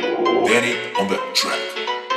Denny on the track.